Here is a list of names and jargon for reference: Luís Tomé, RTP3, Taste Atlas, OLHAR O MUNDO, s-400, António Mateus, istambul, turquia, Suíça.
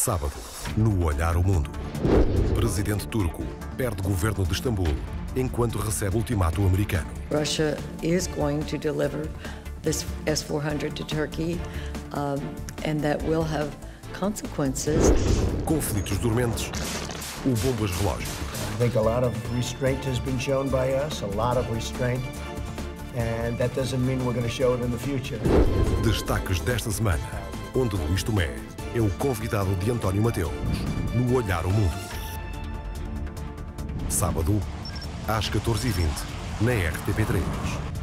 Sábado, no Olhar o Mundo. Presidente turco perde governo de Istambul enquanto recebe ultimato americano. Russia is going to deliver this S-400 to Turkey, and that will have consequences. Conflitos dormentes, o bombas-relógio. I think a lot of restraint has been shown by us, a lot of restraint, and that doesn't mean we're going to show it in the future. Destaques desta semana, onde Luís Tomé é o convidado de António Mateus no Olhar o Mundo. Sábado, às 14h20, na RTP3.